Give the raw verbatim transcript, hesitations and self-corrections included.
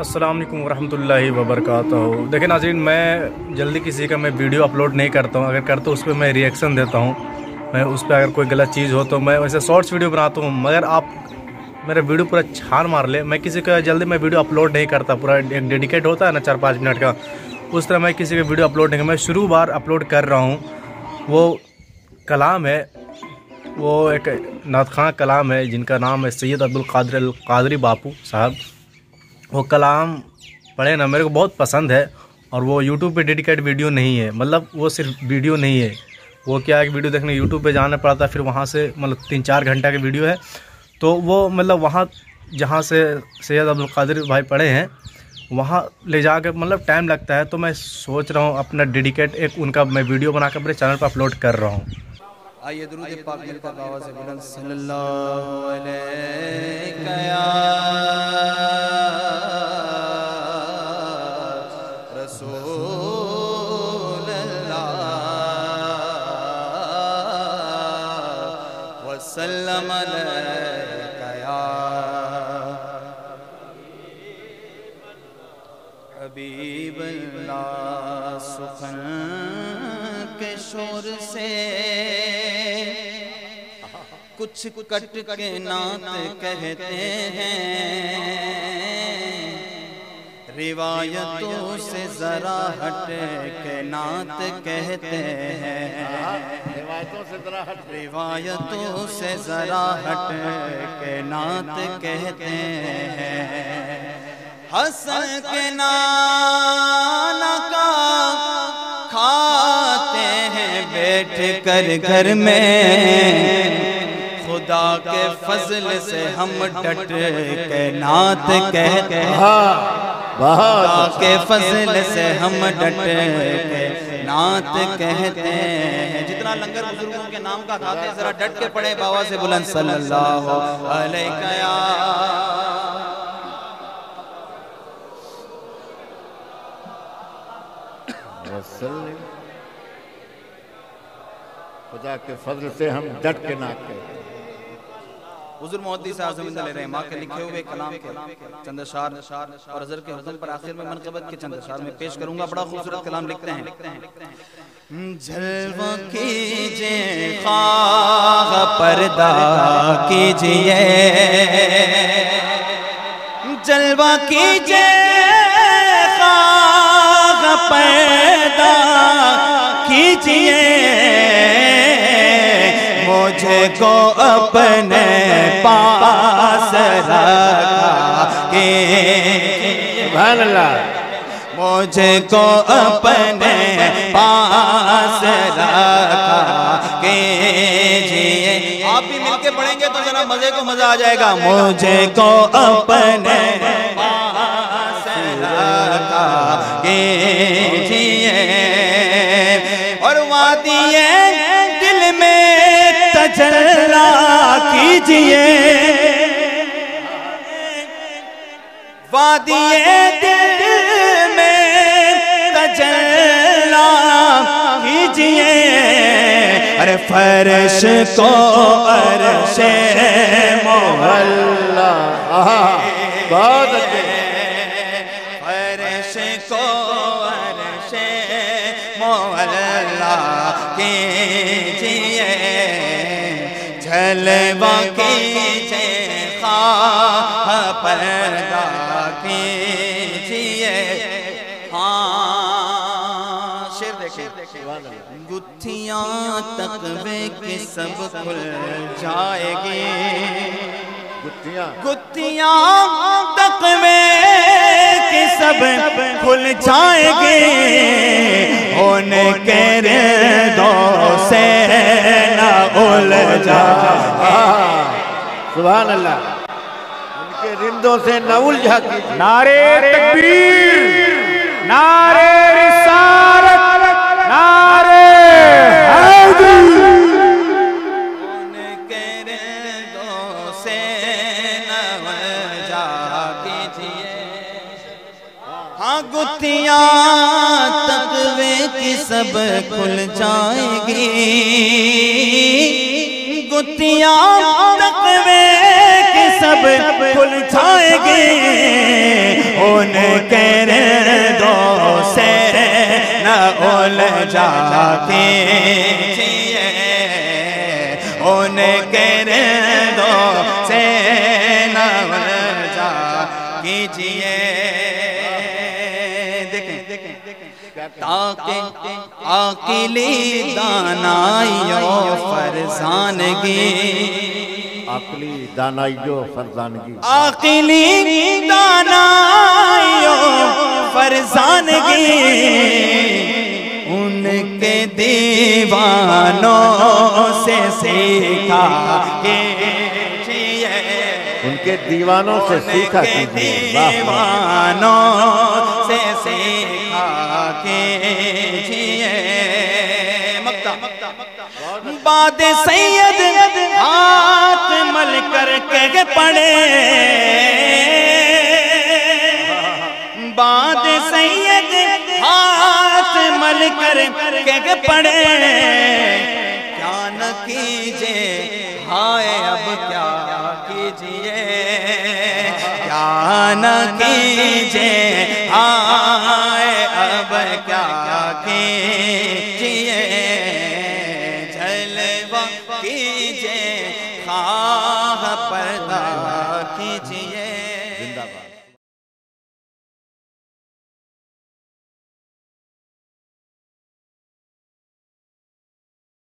अस्सलामुअलैकुम वरहमतुल्लाहि वबरकातुहू। देखिए नाज़रीन, मैं जल्दी किसी का मैं वीडियो अपलोड नहीं करता हूँ। अगर करता हूँ उस पर मैं रिएक्शन देता हूँ, मैं उस पर अगर कोई गलत चीज़ हो तो मैं वैसे शॉर्ट्स वीडियो बनाता हूँ, मगर आप मेरा वीडियो पूरा छान मार ले। मैं किसी का जल्दी मैं वीडियो अपलोड नहीं करता, पूरा एक डेडिकेट होता है ना चार पाँच मिनट का, उस तरह मैं किसी का वीडियो अपलोड नहीं करता। मैं शुरू बार अपलोड कर रहा हूँ, वो कलाम है, वो एक नात खां कलाम है जिनका नाम है सैयद अब्दुल क़ादिर क़ादिर बापू साहब। वो कलाम पढ़े ना, मेरे को बहुत पसंद है। और वो यूट्यूब पे डेडिकेट वीडियो नहीं है, मतलब वो सिर्फ वीडियो नहीं है, वो क्या है कि वीडियो देखने यूट्यूब पे जाना पड़ता है, फिर वहाँ से मतलब तीन चार घंटा की वीडियो है। तो वो मतलब वहाँ जहाँ से सैयद अब्दुल क़ादिर भाई पढ़े हैं वहाँ ले जा कर मतलब टाइम लगता है। तो मैं सोच रहा हूँ अपना डेडिकेट एक उनका मैं वीडियो बना कर अपने चैनल पर अपलोड कर रहा हूँ। आइए दुरूद पाक का दावा से बुलंद सल्लल्लाहु अलैहि या रसूलल्लाह वसल्लम अलैका या हबीबल्लाह। सुखन के शोर से कुछ कट के नात कहते हैं, रिवायतों से जरा हट के नात कहते हैं, रिवायतों से जरा हट रिवायतों से जरा हट के नात कहते हैं। हसन के नाना का खाते हैं बैठ कर घर में, खुदा के फजल से हम डट के नात कहते हैं, खुदा के फजल से हम डट के नात कहते हैं। जितना लंगर बुजुर्गों के नाम का खाते हैं जरा डट के पढ़े बाबा से बुलंद सल्लल्लाहु अलैहि या वसल्लम। खुदा के फजल से हम डट के नात कहते हैं। हुजूर मुहद्दिस आज़म रहमा के लिखे हुए कलाम के चंद अशार और अज़र के हुज़ूर पर आखिर में मनक़बत के चंद अशार में पेश करूंगा। बड़ा खूबसूरत कलाम लिखते हैं। जलवा कीजिए ख्वाब पर्दा कीजिए, जलवा कीजिए ख्वाब पर्दा कीजिए, मुझको अपने पास रखा के सुभान अल्लाह, मुझको अपने पास रखा के जिए। आप भी मिलके पढ़ेंगे तो जरा मजे को मजा आ जाएगा। मुझको अपने पास रखा के जिए, और वादिए तजल्ला कीजिए, वादिए दिल में तजल्ला कीजिए, अरे फर्श को अरशे मोहल्ला बहुत अच्छे, फर्श को अरशे मोहल्ला कीजिए, जलवा कीजिए ख्वाब पर्दा कीजिए। हाँ शेर देखिए, गुत्थियाँ तकवे के सब खुल जाएगी, गुत्थियाँ गुत्थियाँ तकवे के सब खुल जाएगी, होने के रिदों से ना उलझा सुभान अल्लाह, उनके रिंदों से न उलझा। नारे तकबीर, नारे रिसालत, नारे हैदरी, उनके रिंदों से न उलझा कीजिए। हाँ गुत्थियाँ तकवे की सब खुल जाएगी, गुत्थियाँ तकवे के सब खुल जाएंगे, और उनके दो से न उलझाते जिए, उनके दो से न उलझा कीजिए। देखें देखें ताकि आकिली दानाइयो फरसानगी, आकिली दानाइयो फरजानगी, आकिली दानाइयो फरजानगी, उनके दीवानों से सीखा कीजिए, उनके दीवानों से सीखा कीजिए, दीवानों से सीखा कीजिए। मक्ता मक्ता बाद सैयद हाथ मल करके पड़े, बाद सैयद हाथ मल करके पड़े, क्या न कीजिए हाय अब क्या कीजिए, क्या न कीजिए हाय अब क्या कीजिए। कीजिए खाह पर्दा कीजिए।